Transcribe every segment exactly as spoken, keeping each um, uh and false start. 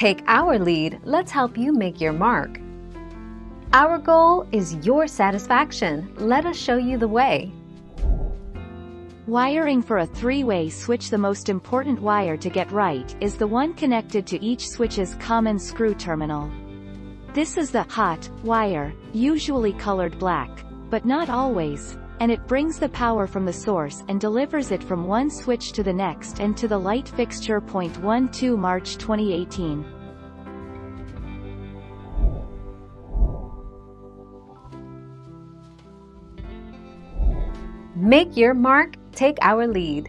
Take our lead, let's help you make your mark. Our goal is your satisfaction. Let us show you the way. Wiring for a three-way switch. The most important wire to get right is the one connected to each switch's common screw terminal. This is the hot wire, usually colored black, but not always, and it brings the power from the source and delivers it from one switch to the next and to the light fixture. twelve March twenty eighteen. Make your mark, take our lead.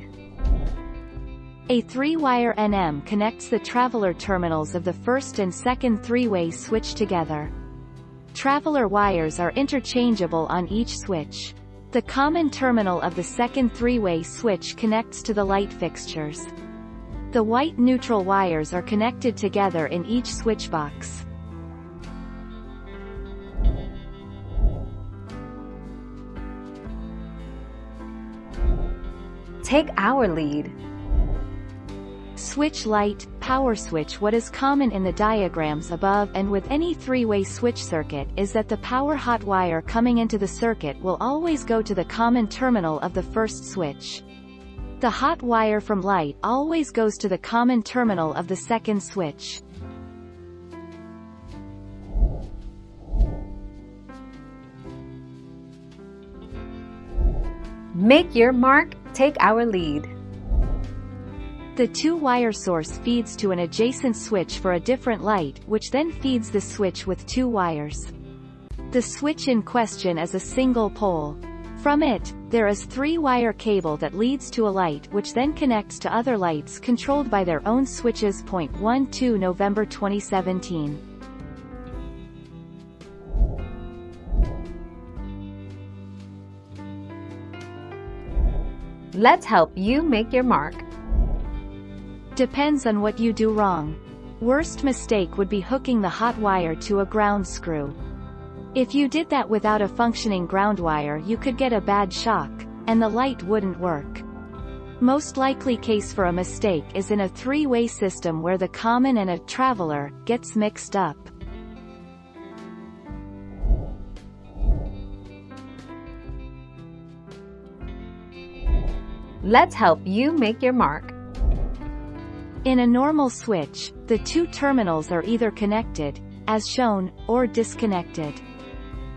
A three-wire N M connects the traveler terminals of the first and second three-way switch together. Traveler wires are interchangeable on each switch. The common terminal of the second three-way switch connects to the light fixtures. The white neutral wires are connected together in each switch box. Take our lead. Switch light, power switch. What is common in the diagrams above and with any three-way switch circuit is that the power hot wire coming into the circuit will always go to the common terminal of the first switch. The hot wire from light always goes to the common terminal of the second switch. Make your mark, take our lead. The two-wire source feeds to an adjacent switch for a different light, which then feeds the switch with two wires. The switch in question is a single pole. From it, there is three-wire cable that leads to a light which then connects to other lights controlled by their own switches. twelve November twenty seventeen. Let's help you make your mark. Depends on what you do wrong. Worst mistake would be hooking the hot wire to a ground screw. If you did that without a functioning ground wire, you could get a bad shock, and the light wouldn't work. Most likely case for a mistake is in a three-way system where the common and a traveler gets mixed up. Let's help you make your mark. In a normal switch, the two terminals are either connected, as shown, or disconnected.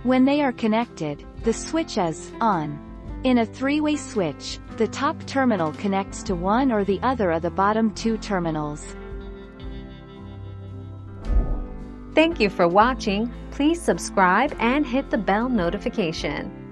When they are connected, the switch is on. In a three-way switch, the top terminal connects to one or the other of the bottom two terminals. Thank you for watching. Please subscribe and hit the bell notification.